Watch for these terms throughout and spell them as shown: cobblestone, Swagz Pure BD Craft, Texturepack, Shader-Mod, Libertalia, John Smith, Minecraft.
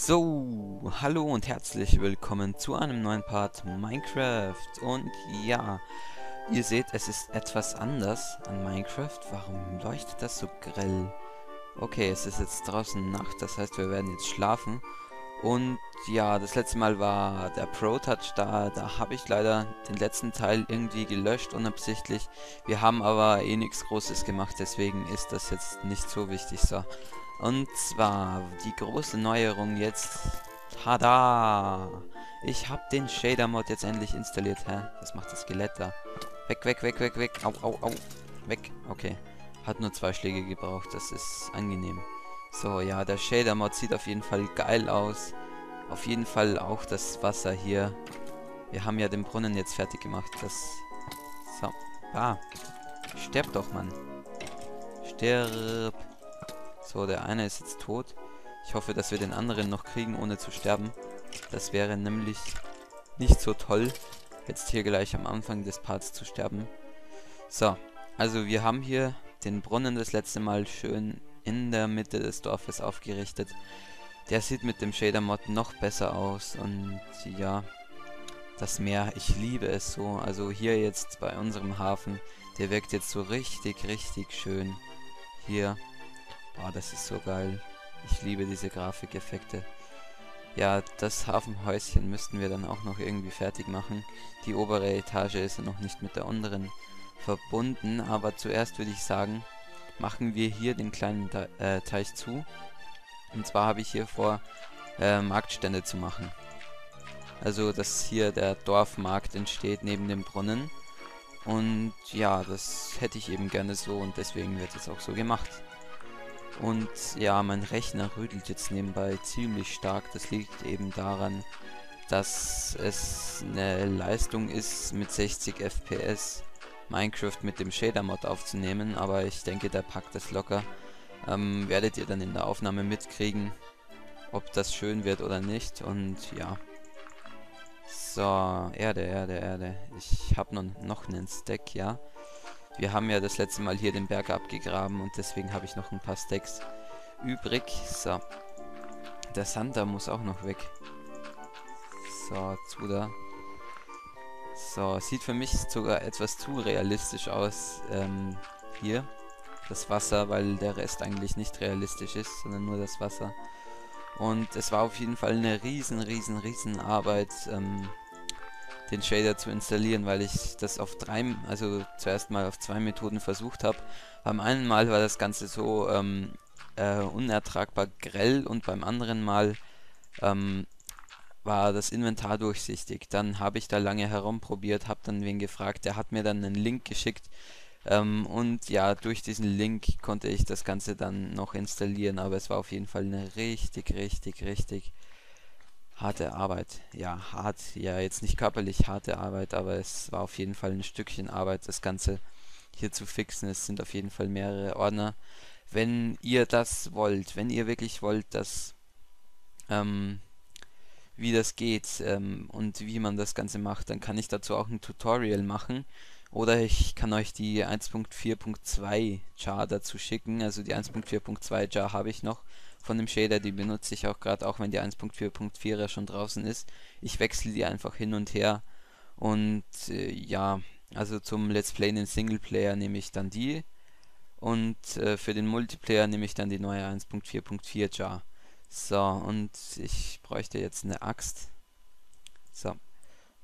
So, hallo und herzlich willkommen zu einem neuen Part Minecraft. Und ja, ihr seht, es ist etwas anders an Minecraft. Warum leuchtet das so grell? Okay, es ist jetzt draußen Nacht, das heißt, wir werden jetzt schlafen. Und ja, das letzte Mal war der Pro-Touch da. Da habe ich leider den letzten Teil irgendwie gelöscht, unabsichtlich. Wir haben aber eh nichts Großes gemacht, deswegen ist das jetzt nicht so wichtig. So. Und zwar die große Neuerung jetzt. Tada! Ich habe den Shader-Mod jetzt endlich installiert. Hä? Das macht das Skelett da. Weg, weg, weg, weg, weg. Au, au, au. Weg. Okay. Hat nur 2 Schläge gebraucht. Das ist angenehm. So, ja, der Shader-Mod sieht auf jeden Fall geil aus. Auf jeden Fall auch das Wasser hier. Wir haben ja den Brunnen jetzt fertig gemacht. Das. So. Ah. Sterb doch, Mann. Stirb. So, der eine ist jetzt tot. Ich hoffe, dass wir den anderen noch kriegen, ohne zu sterben. Das wäre nämlich nicht so toll, jetzt hier gleich am Anfang des Parts zu sterben. So, also wir haben hier den Brunnen das letzte Mal schön in der Mitte des Dorfes aufgerichtet. Der sieht mit dem Shader-Mod noch besser aus. Und ja, das Meer, ich liebe es so. Also hier jetzt bei unserem Hafen, der wirkt jetzt so richtig, richtig schön. Hier. Oh, das ist so geil. Ich liebe diese Grafikeffekte. Ja, das Hafenhäuschen müssten wir dann auch noch irgendwie fertig machen. Die obere Etage ist noch nicht mit der unteren verbunden. Aber zuerst würde ich sagen, machen wir hier den kleinen Teich zu. Und zwar habe ich hier vor, Marktstände zu machen. Also, dass hier der Dorfmarkt entsteht neben dem Brunnen. Und ja, das hätte ich eben gerne so und deswegen wird es auch so gemacht. Und ja, mein Rechner rödelt jetzt nebenbei ziemlich stark. Das liegt eben daran, dass es eine Leistung ist, mit 60 FPS Minecraft mit dem Shader-Mod aufzunehmen. Aber ich denke, der packt das locker. Werdet ihr dann in der Aufnahme mitkriegen, ob das schön wird oder nicht. Und ja. So, Erde, Erde, Erde. Ich habe noch einen Stack, ja. Wir haben ja das letzte Mal hier den Berg abgegraben und deswegen habe ich noch ein paar Stacks übrig. So. Der Sand da muss auch noch weg. So, zu da. So, sieht für mich sogar etwas zu realistisch aus. Hier. Das Wasser, weil der Rest eigentlich nicht realistisch ist, sondern nur das Wasser. Und es war auf jeden Fall eine riesen Arbeit, den Shader zu installieren, weil ich das auf zuerst mal auf zwei Methoden versucht habe. Beim einen Mal war das Ganze so unertragbar grell und beim anderen Mal war das Inventar durchsichtig. Dann habe ich da lange herumprobiert, habe dann wen gefragt, der hat mir dann einen Link geschickt und ja, durch diesen Link konnte ich das Ganze dann noch installieren, aber es war auf jeden Fall eine richtig harte Arbeit. Ja, hart. Ja, jetzt nicht körperlich harte Arbeit, aber es war auf jeden Fall ein Stückchen Arbeit, das Ganze hier zu fixen. Es sind auf jeden Fall mehrere Ordner. Wenn ihr das wollt, wenn ihr wirklich wollt, dass wie das geht und wie man das Ganze macht, dann kann ich dazu auch ein Tutorial machen. Oder ich kann euch die 1.4.2 Jar dazu schicken. Also die 1.4.2 Jar habe ich noch von dem Shader, die benutze ich auch gerade, auch wenn die 1.4.4 ja schon draußen ist. Ich wechsle die einfach hin und her. Und ja, also zum Let's Play in den Singleplayer nehme ich dann die. Und für den Multiplayer nehme ich dann die neue 1.4.4 Jar. So, und ich bräuchte jetzt eine Axt. So.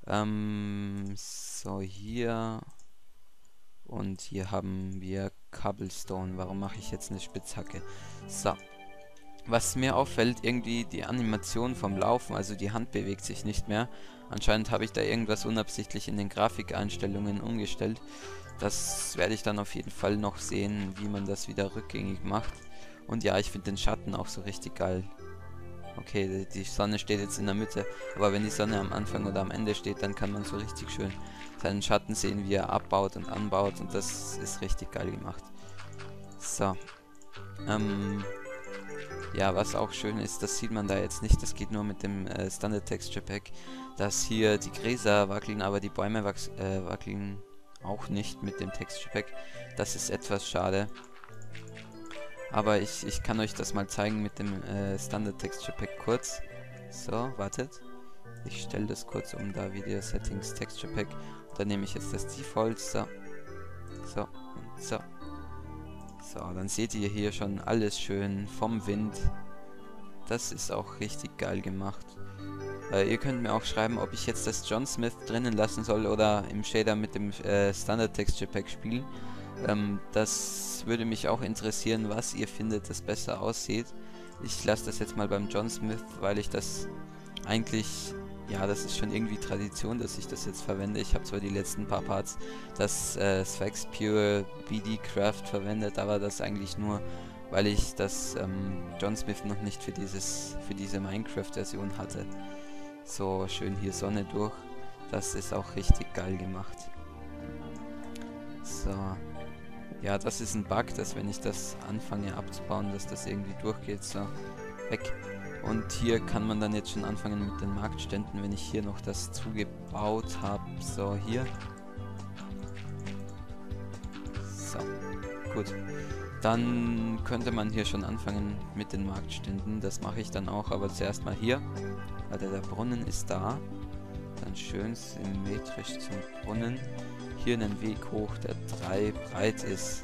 So, hier. Und hier haben wir Cobblestone. Warum mache ich jetzt eine Spitzhacke? So. Was mir auffällt, irgendwie die Animation vom Laufen, also die Hand bewegt sich nicht mehr. Anscheinend habe ich da irgendwas unabsichtlich in den Grafikeinstellungen umgestellt. Das werde ich dann auf jeden Fall noch sehen, wie man das wieder rückgängig macht. Und ja, ich finde den Schatten auch so richtig geil. Okay, die Sonne steht jetzt in der Mitte, aber wenn die Sonne am Anfang oder am Ende steht, dann kann man so richtig schön seinen Schatten sehen, wie er abbaut und anbaut, und das ist richtig geil gemacht. So. Ja, was auch schön ist, das sieht man da jetzt nicht, das geht nur mit dem Standard Texture Pack, dass hier die Gräser wackeln, aber die Bäume wackeln auch nicht mit dem Texture Pack. Das ist etwas schade. Aber ich kann euch das mal zeigen mit dem Standard Texture Pack kurz. So, wartet. Ich stelle das kurz um, da Video Settings Texture Pack. Dann nehme ich jetzt das Default. So. So. Und so. So, dann seht ihr hier schon alles schön vom Wind. Das ist auch richtig geil gemacht. Ihr könnt mir auch schreiben, ob ich jetzt das John Smith drinnen lassen soll oder im Shader mit dem Standard Texture Pack spielen. Das würde mich auch interessieren, was ihr findet, das besser aussieht. Ich lasse das jetzt mal beim John Smith, weil ich das eigentlich, ja, das ist schon irgendwie Tradition, dass ich das jetzt verwende. Ich habe zwar die letzten paar Parts das Swagz Pure BD Craft verwendet, aber das eigentlich nur, weil ich das John Smith noch nicht für diese Minecraft-Version hatte. So, schön hier Sonne durch. Das ist auch richtig geil gemacht. So. Ja, das ist ein Bug, dass wenn ich das anfange abzubauen, dass das irgendwie durchgeht. So, weg. Und hier kann man dann jetzt schon anfangen mit den Marktständen, wenn ich hier noch das zugebaut habe. So, hier. So, gut. Dann könnte man hier schon anfangen mit den Marktständen. Das mache ich dann auch, aber zuerst mal hier. Also der Brunnen ist da. Dann schön symmetrisch zum Brunnen. Hier einen Weg hoch, der 3 breit ist.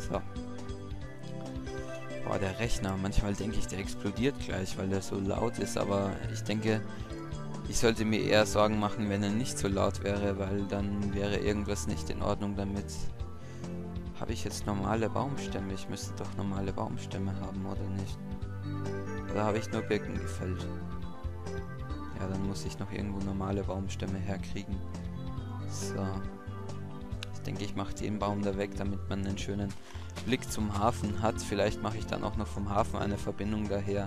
So. Boah, der Rechner. Manchmal denke ich, der explodiert gleich, weil der so laut ist. Aber ich denke, ich sollte mir eher Sorgen machen, wenn er nicht so laut wäre, weil dann wäre irgendwas nicht in Ordnung damit. Habe ich jetzt normale Baumstämme? Ich müsste doch normale Baumstämme haben, oder nicht? Oder habe ich nur Birken gefällt? Ja, dann muss ich noch irgendwo normale Baumstämme herkriegen. So. Ich denke, ich mache den Baum da weg, damit man einen schönen Blick zum Hafen hat. Vielleicht mache ich dann auch noch vom Hafen eine Verbindung daher.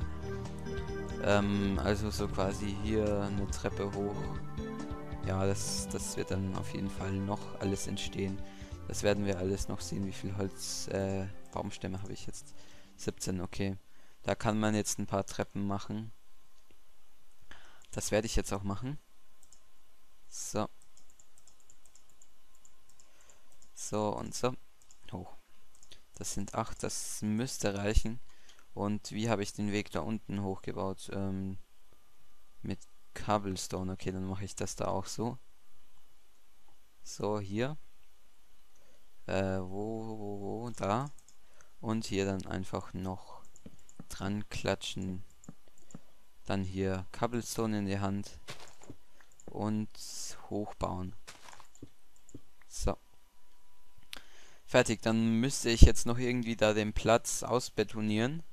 Also so quasi hier eine Treppe hoch. Ja, das wird dann auf jeden Fall noch alles entstehen. Das werden wir alles noch sehen. Wie viel Holz, Baumstämme habe ich jetzt? 17, okay. Da kann man jetzt ein paar Treppen machen. Das werde ich jetzt auch machen. So. So und so. Hoch. Das sind 8, das müsste reichen. Und wie habe ich den Weg da unten hochgebaut? Mit Cobblestone. Okay, dann mache ich das da auch so. So, hier. Wo, da. Und hier dann einfach noch dran klatschen. Dann hier Cobblestone in die Hand und hochbauen. So. Fertig, dann müsste ich jetzt noch irgendwie da den Platz ausbetonieren.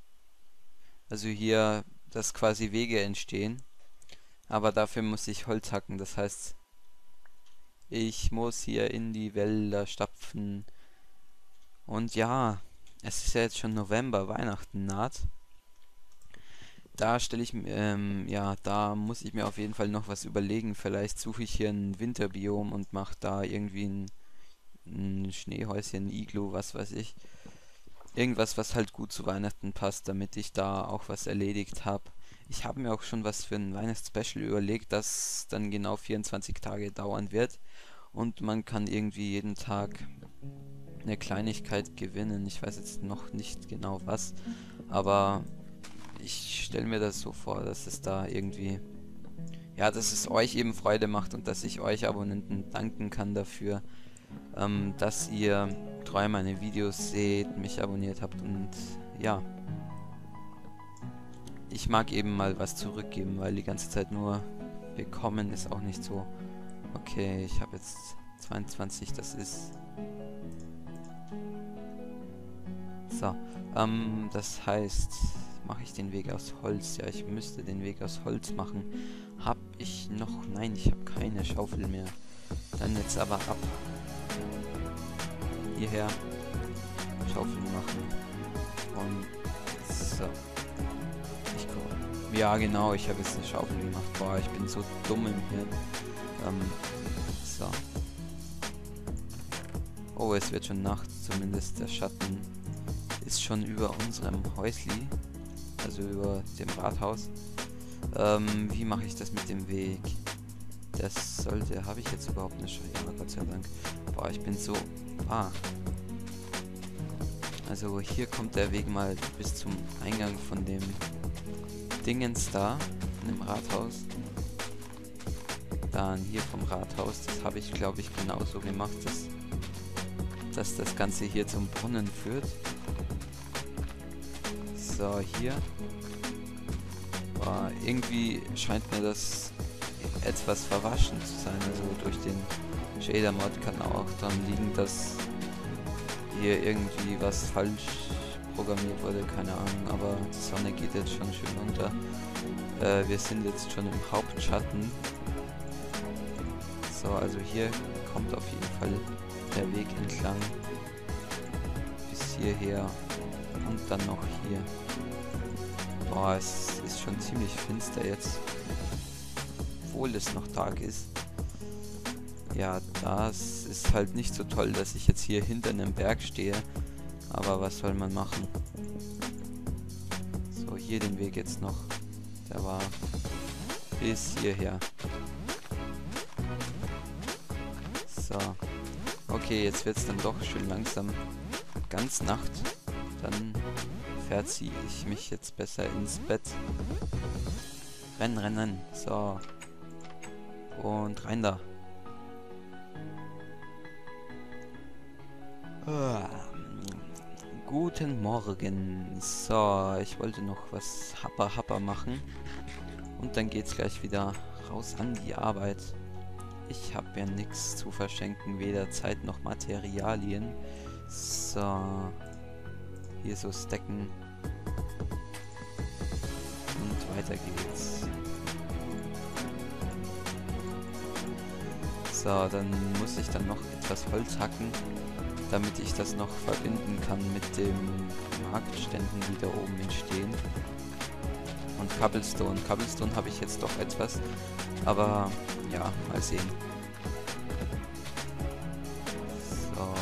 Also hier, dass quasi Wege entstehen. Aber dafür muss ich Holz hacken, das heißt, ich muss hier in die Wälder stapfen. Und ja, es ist ja jetzt schon November, Weihnachten naht. Da stelle ich ja, da muss ich mir auf jeden Fall noch was überlegen. Vielleicht suche ich hier ein Winterbiom und mache da irgendwie ein Schneehäuschen, ein Iglu, was weiß ich. Irgendwas, was halt gut zu Weihnachten passt, damit ich da auch was erledigt habe. Ich habe mir auch schon was für ein Weihnachtsspecial überlegt, das dann genau 24 Tage dauern wird. Und man kann irgendwie jeden Tag eine Kleinigkeit gewinnen. Ich weiß jetzt noch nicht genau was, aber ich stelle mir das so vor, dass es da irgendwie, ja, dass es euch eben Freude macht und dass ich euch Abonnenten danken kann dafür, dass ihr treu meine Videos seht, mich abonniert habt und ja. Ich mag eben mal was zurückgeben, weil die ganze Zeit nur bekommen ist auch nicht so. Okay, ich habe jetzt 22, das ist... So, das heißt... Mache ich den Weg aus Holz? Ja, ich müsste den Weg aus Holz machen. Hab ich noch? Nein, ich habe keine Schaufel mehr. Dann jetzt aber ab. Hierher. Schaufel machen. Und so. Ich gucke. Ja, genau, ich habe jetzt eine Schaufel gemacht. Boah, ich bin so dumm im Hirn. So. Oh, es wird schon Nacht. Zumindest der Schatten ist schon über unserem Häusli. Also über dem Rathaus. Wie mache ich das mit dem Weg? Das sollte... Habe ich jetzt überhaupt eine Schaufel? Ja, Gott sei Dank. Boah, ich bin so... Ah. Also hier kommt der Weg mal bis zum Eingang von dem Dingens da, im Rathaus. Dann hier vom Rathaus, das habe ich glaube ich genauso gemacht, dass das Ganze hier zum Brunnen führt. So, hier. Boah, irgendwie scheint mir das etwas verwaschen zu sein. Also durch den Shader-Mod kann auch daran liegen, dass hier irgendwie was falsch programmiert wurde, keine Ahnung, aber die Sonne geht jetzt schon schön unter. Wir sind jetzt schon im Hauptschatten. So, also hier kommt auf jeden Fall der Weg entlang bis hierher und dann noch hier. Boah, es ist schon ziemlich finster jetzt, obwohl es noch Tag ist. Ja, das ist halt nicht so toll, dass ich jetzt hier hinter einem Berg stehe, aber was soll man machen? So, hier den Weg jetzt noch, der war bis hierher. So, okay, jetzt wird es dann doch schön langsam ganz Nacht, dann verziehe ich mich jetzt besser ins Bett. Rennen, rennen, so. Und rein da. Guten Morgen. So, ich wollte noch was Happer machen. Und dann geht's gleich wieder raus an die Arbeit. Ich habe ja nichts zu verschenken, weder Zeit noch Materialien. So. Hier so stacken. Und weiter geht's. So, dann muss ich dann noch etwas Holz hacken, damit ich das noch verbinden kann mit den Marktständen, die da oben entstehen. Und Cobblestone. Cobblestone habe ich jetzt doch etwas, aber ja, mal sehen. So,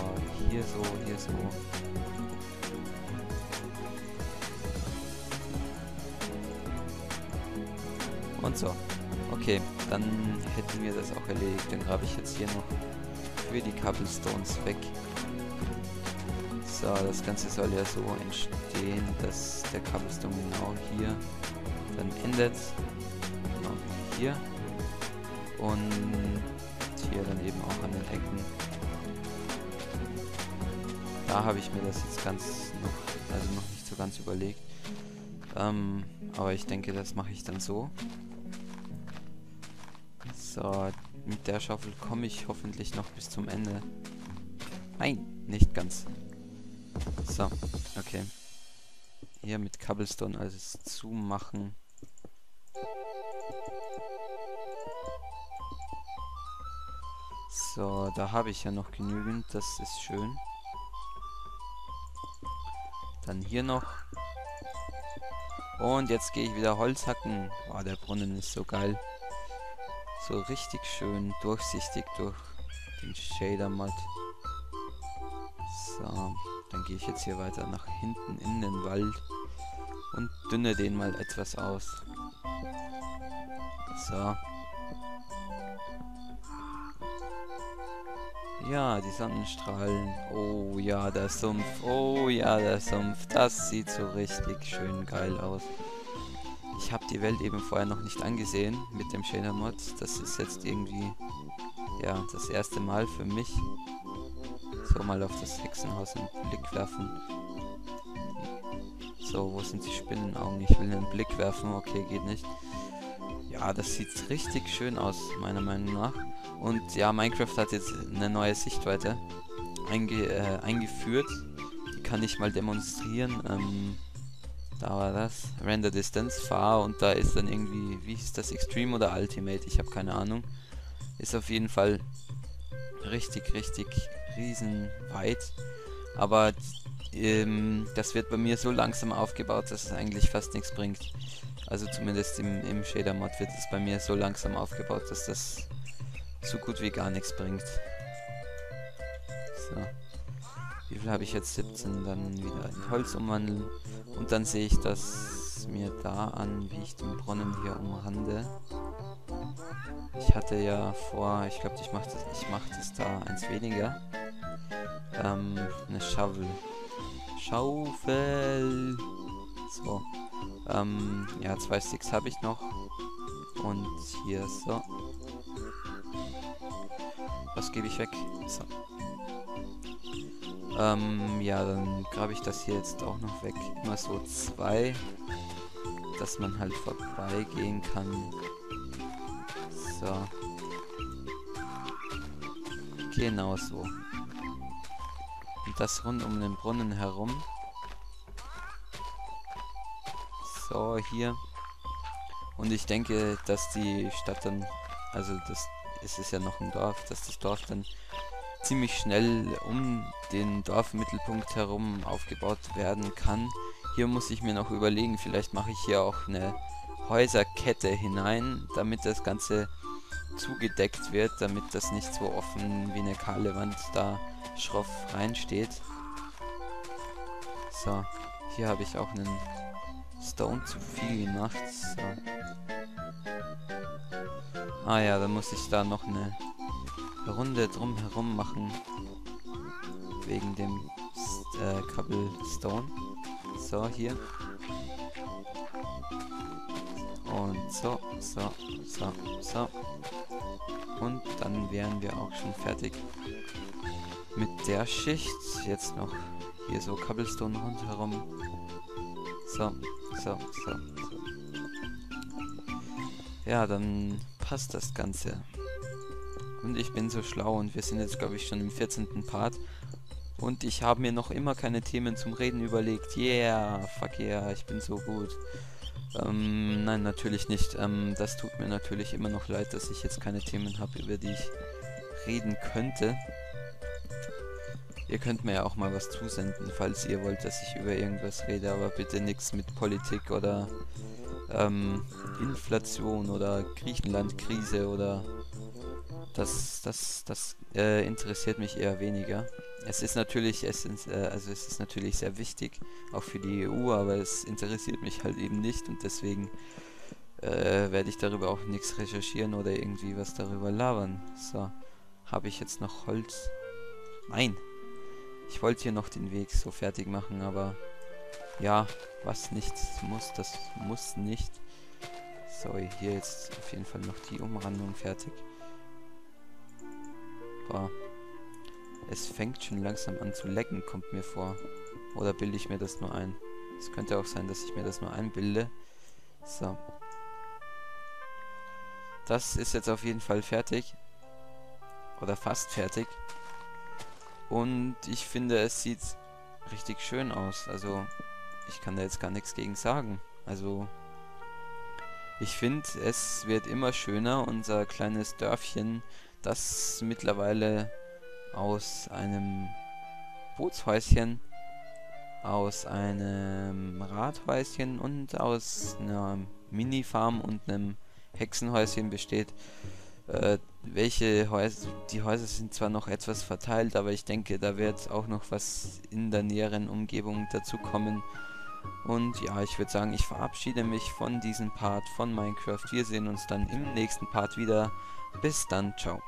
hier so, hier so. Und so. Okay, dann hätten wir das auch erledigt. Dann grabe ich jetzt hier noch für die Cobblestones weg. So, das Ganze soll ja so entstehen, dass der Cobblestone genau hier dann endet. Genau hier. Und hier dann eben auch an den Ecken. Da habe ich mir das jetzt noch nicht so ganz überlegt. Aber ich denke, das mache ich dann so. So, mit der Schaufel komme ich hoffentlich noch bis zum Ende. Nein, nicht ganz. So, okay. Hier mit Cobblestone alles zumachen. So, da habe ich ja noch genügend, das ist schön. Dann hier noch. Und jetzt gehe ich wieder Holz hacken. Boah, der Brunnen ist so geil. So richtig schön durchsichtig durch den Shader-Mod. So, dann gehe ich jetzt hier weiter nach hinten in den Wald und dünne den mal etwas aus. So. Ja, die Sonnenstrahlen. Oh ja, der Sumpf. Oh ja, der Sumpf. Das sieht so richtig schön geil aus. Ich habe die Welt eben vorher noch nicht angesehen mit dem Shader-Mod. Das ist jetzt irgendwie, ja, das erste Mal für mich. So, mal auf das Hexenhaus einen Blick werfen. So, wo sind die Spinnenaugen? Ich will einen Blick werfen. Okay, geht nicht. Ja, das sieht richtig schön aus, meiner Meinung nach. Und ja, Minecraft hat jetzt eine neue Sichtweite eingeführt. Die kann ich mal demonstrieren. Da war das. Render Distance, fahr, und da ist dann irgendwie, wie hieß das, Extreme oder Ultimate? Ich habe keine Ahnung. Ist auf jeden Fall richtig riesenweit. Aber das wird bei mir so langsam aufgebaut, dass es eigentlich fast nichts bringt. Also zumindest im Shader-Mod wird es bei mir so langsam aufgebaut, dass das so gut wie gar nichts bringt. So. Wie viel habe ich jetzt? 17. Dann wieder in Holz umwandeln. Und dann sehe ich das mir da an, wie ich den Brunnen hier umrande. Ich hatte ja vor, ich glaube, ich mache das da eins weniger. Eine Schaufel. Schaufel. So. Ja, 2 Sticks habe ich noch. Und hier so. Was gebe ich weg? So. Ja, dann grabe ich das hier jetzt auch noch weg. Immer so 2. Dass man halt vorbeigehen kann. So. Genau so. Und das rund um den Brunnen herum. So, hier. Und ich denke, dass die Stadt dann, also das ist ja noch ein Dorf, dass das Dorf dann ziemlich schnell um den Dorfmittelpunkt herum aufgebaut werden kann. Hier muss ich mir noch überlegen, vielleicht mache ich hier auch eine Häuserkette hinein, damit das Ganze zugedeckt wird, damit das nicht so offen wie eine kahle Wand da schroff reinsteht. So, hier habe ich auch einen Stone zu viel gemacht. So. Ah ja, dann muss ich da noch eine Runde drumherum machen. Wegen dem Cobblestone. So, hier. Und so, so, so, so. Und dann wären wir auch schon fertig mit der Schicht. Jetzt noch hier so Cobblestone rundherum. So, so, so, so. Ja, dann passt das Ganze. Und ich bin so schlau und wir sind jetzt, glaube ich, schon im 14. Part. Und ich habe mir noch immer keine Themen zum Reden überlegt. Yeah, fuck yeah, ich bin so gut. Nein, natürlich nicht. Das tut mir natürlich immer noch leid, dass ich jetzt keine Themen habe, über die ich reden könnte. Ihr könnt mir ja auch mal was zusenden, falls ihr wollt, dass ich über irgendwas rede. Aber bitte nichts mit Politik oder Inflation oder Griechenland-Krise oder... Das interessiert mich eher weniger. Es ist natürlich, es ist natürlich sehr wichtig, auch für die EU, aber es interessiert mich halt eben nicht und deswegen werde ich darüber auch nichts recherchieren oder irgendwie was darüber labern. So, habe ich jetzt noch Holz? Nein! Ich wollte hier noch den Weg so fertig machen, aber ja, was nicht muss, das muss nicht. So, hier jetzt auf jeden Fall noch die Umrandung fertig. Es fängt schon langsam an zu lecken, kommt mir vor. Oder bilde ich mir das nur ein? Es könnte auch sein, dass ich mir das nur einbilde. So. Das ist jetzt auf jeden Fall fertig. Oder fast fertig. Und ich finde, es sieht richtig schön aus. Also, ich kann da jetzt gar nichts gegen sagen. Also, ich finde, es wird immer schöner, unser kleines Dörfchen, das mittlerweile aus einem Bootshäuschen, aus einem Rathäuschen und aus einer Mini-Farm und einem Hexenhäuschen besteht. Welche Häuser, die Häuser sind zwar noch etwas verteilt, aber ich denke, da wird auch noch was in der näheren Umgebung dazu kommen. Und ja, ich würde sagen, ich verabschiede mich von diesem Part von Minecraft. Wir sehen uns dann im nächsten Part wieder. Bis dann, ciao.